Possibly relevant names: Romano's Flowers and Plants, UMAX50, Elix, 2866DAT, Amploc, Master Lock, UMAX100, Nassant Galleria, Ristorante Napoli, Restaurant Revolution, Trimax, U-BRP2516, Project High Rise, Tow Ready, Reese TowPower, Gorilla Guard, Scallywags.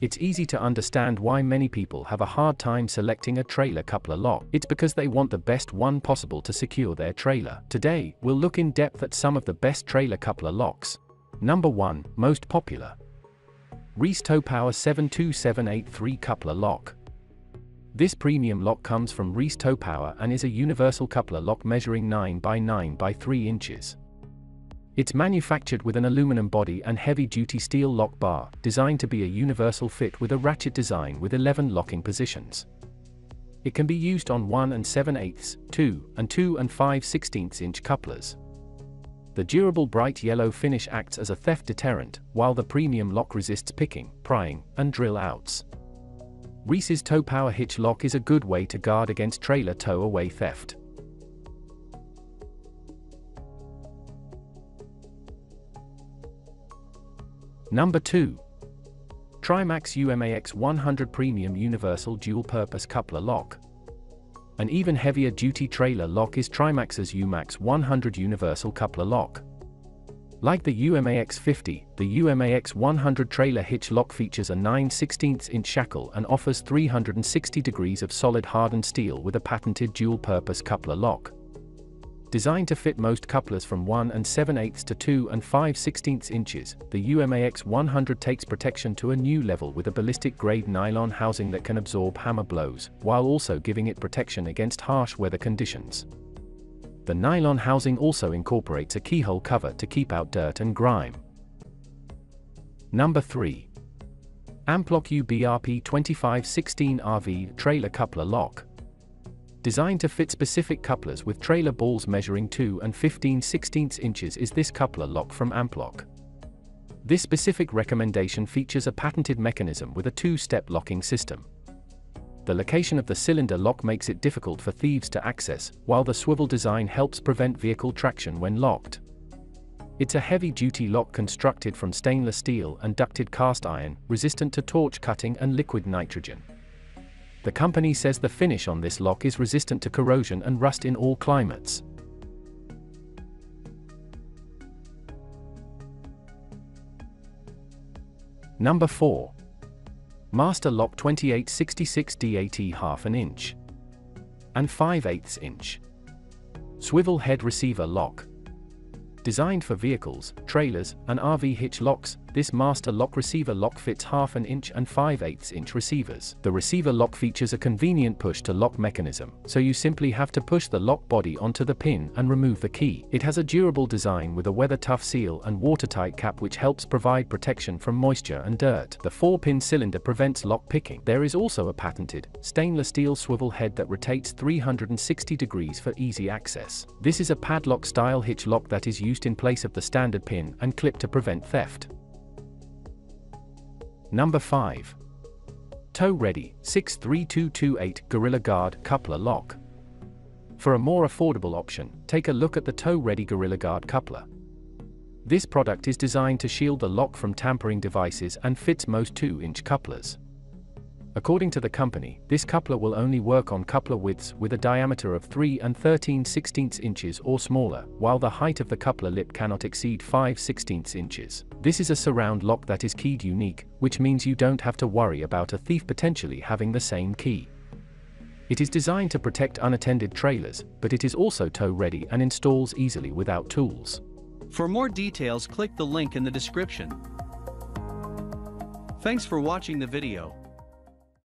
It's easy to understand why many people have a hard time selecting a trailer coupler lock. It's because they want the best one possible to secure their trailer. Today, we'll look in depth at some of the best trailer coupler locks. Number 1. Most popular. Reese TowPower 72783 Coupler Lock. This premium lock comes from Reese TowPower and is a universal coupler lock measuring 9 by 9 by 3 inches. It's manufactured with an aluminum body and heavy-duty steel lock bar, designed to be a universal fit with a ratchet design with 11 locking positions. It can be used on 1 7/8, 2 and 5/16 inch couplers. The durable bright yellow finish acts as a theft deterrent, while the premium lock resists picking, prying, and drill outs. Reese's TowPower Hitch Lock is a good way to guard against trailer tow-away theft. Number 2. Trimax UMAX100 Premium Universal Dual-Purpose Coupler Lock. An even heavier duty trailer lock is Trimax's UMAX100 Universal Coupler Lock. Like the UMAX50, the UMAX100 trailer hitch lock features a 9/16 inch shackle and offers 360 degrees of solid hardened steel with a patented dual-purpose coupler lock. Designed to fit most couplers from 1 7/8 to 2 5/16 inches, the UMAX100 takes protection to a new level with a ballistic-grade nylon housing that can absorb hammer blows, while also giving it protection against harsh weather conditions. The nylon housing also incorporates a keyhole cover to keep out dirt and grime. Number 3. Amploc UBRP 2516 RV Trailer Coupler Lock. Designed to fit specific couplers with trailer balls measuring 2 15/16 inches is this coupler lock from Amploc. This specific recommendation features a patented mechanism with a 2-step locking system. The location of the cylinder lock makes it difficult for thieves to access, while the swivel design helps prevent vehicle traction when locked. It's a heavy-duty lock constructed from stainless steel and ducted cast iron, resistant to torch cutting and liquid nitrogen. The company says the finish on this lock is resistant to corrosion and rust in all climates. Number 4. Master Lock 2866 DAT 1/2 inch and 5/8 inch Swivel Head Receiver Lock. Designed for vehicles, trailers, and RV hitch locks, this Master Lock receiver lock fits 1/2 inch and 5/8 inch receivers. The receiver lock features a convenient push-to-lock mechanism, so you simply have to push the lock body onto the pin and remove the key. It has a durable design with a weather-tough seal and watertight cap which helps provide protection from moisture and dirt. The 4-pin cylinder prevents lock picking. There is also a patented, stainless steel swivel head that rotates 360 degrees for easy access. This is a padlock-style hitch lock that is used in place of the standard pin and clip to prevent theft. Number 5. Tow Ready 63228 Gorilla Guard Coupler Lock. For a more affordable option, take a look at the Tow Ready Gorilla Guard Coupler. This product is designed to shield the lock from tampering devices and fits most 2-inch couplers. According to the company, this coupler will only work on coupler widths with a diameter of 3 13/16 inches or smaller, while the height of the coupler lip cannot exceed 5/16 inches. This is a surround lock that is keyed unique, which means you don't have to worry about a thief potentially having the same key. It is designed to protect unattended trailers, but it is also tow-ready and installs easily without tools. For more details, click the link in the description. Thanks for watching the video.